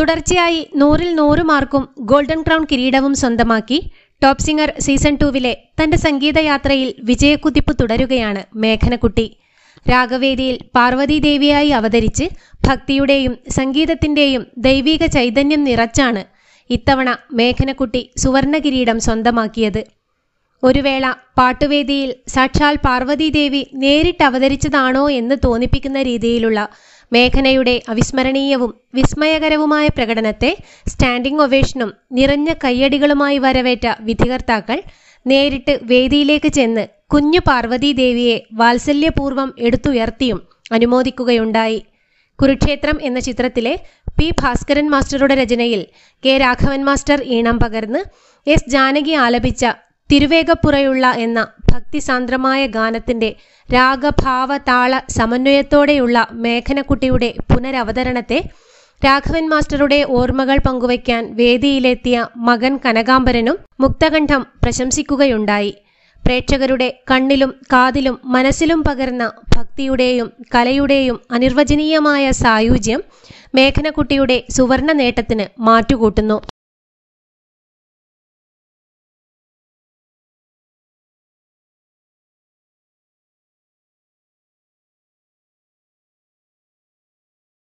തുടർച്ചയായി 100-ൽ 100 മാർക്കും golden crown കിരീടവും സ്വന്തമാക്കി ടോപ്പ് സിംഗർ സീസൺ 2-ലെ തന്റെ സംഗീതയാത്രയിൽ വിജയകുതിപ്പ് തുടരുകയാണ് മേഘനകുട്ടി. രാഗവേദിയിൽ പാർവതി ദേവിയായി അവതരിച്ച് ഭക്തിയുടെയും സംഗീതത്തിന്റെയും ദൈവിക ചൈതന്യം നിറച്ചാണ് ഇത്തവണ മേഘനകുട്ടി സുവർണ കിരീടം സ്വന്തമാക്കിയത്. ഒരു വേള പാട്ടുവേദിയിൽ സാക്ഷാൽ പാർവതി ദേവി നേരിട്ട് അവതരിച്ചതാണോ എന്ന് തോന്നിപ്പിക്കുന്ന രീതിയിലുള്ള മേഘനയുടെ അവിസ്മരണീയവും വിസ്മയകരവുമായ പ്രകടനത്തെ സ്റ്റാൻഡിംഗ് ഒവേഷനും നിറഞ്ഞ കയ്യടികളുമായി വരവേറ്റ വിധികർത്താക്കൾ നേരിട്ട് വേദിയിലേക്ക് ചെന്ന് കുഞ്ഞു പാർവതി ദേവിയെ വാത്സല്യപൂർവ്വം എടുത്തുയർത്തിയും അനുമോദിക്കുകയുണ്ടായി. കുരുക്ഷേത്രം എന്ന ചിത്രത്തിലെ പി ഭാസ്കരൻ മാസ്റ്ററുടെ രചനയിൽ കെ രാഘവൻ മാസ്റ്റർ ഈണം പകർന്ന് എസ് ജാനകി ആലപിച്ച തിരുവേഗപ്പുറയുള്ള എന്ന ഭക്തിസാന്ദ്രമായ ഗാനത്തിന്റെ രാഗഭാവ താള സമന്വയത്തോടെയുള്ള മേഘനകുട്ടിയുടെ പുനരവതരണത്തെ രാഘവൻ മാസ്റ്ററുടെ ഓർമ്മകൾ പങ്കുവയ്ക്കാൻ വേദിയിലെത്തിയ മകൻ കനകാംബരനും മുക്തകണ്ഠം പ്രശംസിക്കുകയുണ്ടായി. പ്രേക്ഷകരുടെ കണ്ണിലും കാതിലും മനസ്സിലും പകർന്ന ഭക്തിയുടെയും കലയുടെയും അനിർവചനീയമായ സായുജ്യം മേഘനകുട്ടിയുടെ സുവർണ നേട്ടത്തിന് മാറ്റുകൂട്ടുന്നു.